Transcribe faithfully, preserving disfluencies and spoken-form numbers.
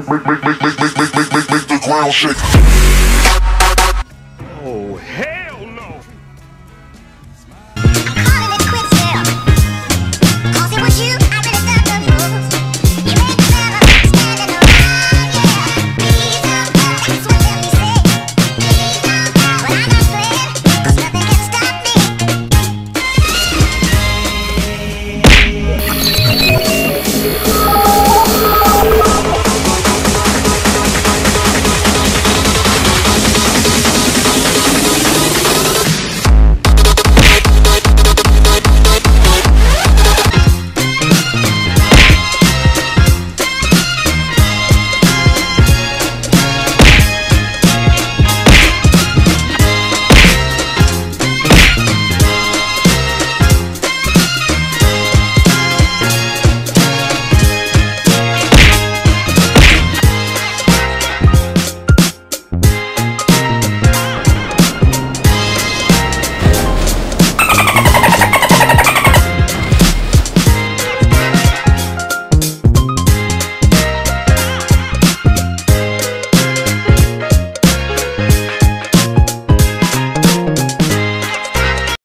Make, make, make, make, make, make, make, make, make, make the ground shake.